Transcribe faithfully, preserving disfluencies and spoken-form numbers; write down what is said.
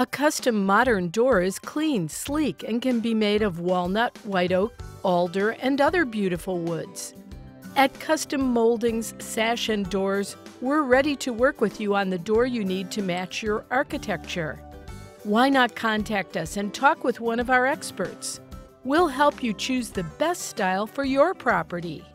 A custom modern door is clean, sleek, and can be made of walnut, white oak, alder, and other beautiful woods. At Custom Moldings, Sash and Doors, we're ready to work with you on the door you need to match your architecture. Why not contact us and talk with one of our experts? We'll help you choose the best style for your property.